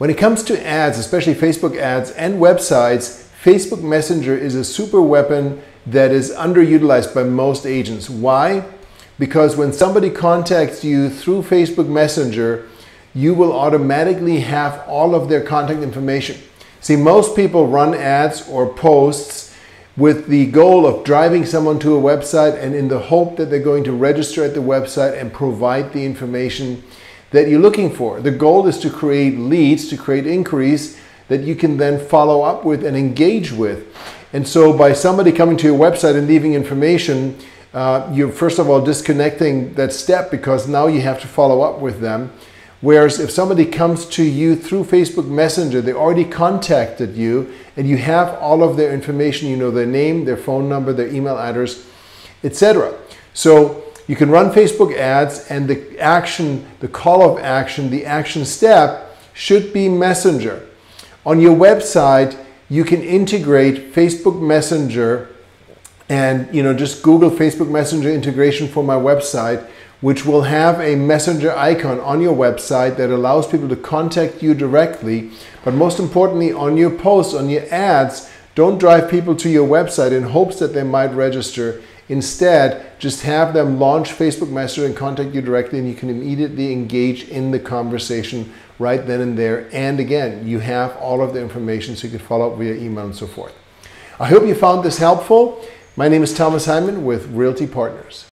When it comes to ads, especially Facebook ads and websites, Facebook Messenger is a super weapon that is underutilized by most agents. Why? Because when somebody contacts you through Facebook Messenger, you will automatically have all of their contact information. See, most people run ads or posts with the goal of driving someone to a website and in the hope that they're going to register at the website and provide the information that you're looking for. The goal is to create leads, to create inquiries that you can then follow up with and engage with. And so by somebody coming to your website and leaving information, you're first of all disconnecting that step because now you have to follow up with them. Whereas if somebody comes to you through Facebook Messenger, they already contacted you and you have all of their information. You know their name, their phone number, their email address, etc. So you can run Facebook ads, and the action, the call of action, the action step should be Messenger. On your website, you can integrate Facebook Messenger and, you know, just Google Facebook Messenger integration for my website, which will have a messenger icon on your website that allows people to contact you directly. But most importantly, on your posts, on your ads, don't drive people to your website in hopes that they might register. Instead, just have them launch Facebook Messenger and contact you directly, and you can immediately engage in the conversation right then and there. And again, you have all of the information so you can follow up via email and so forth. I hope you found this helpful. My name is Thomas Heimann with Realty Partners.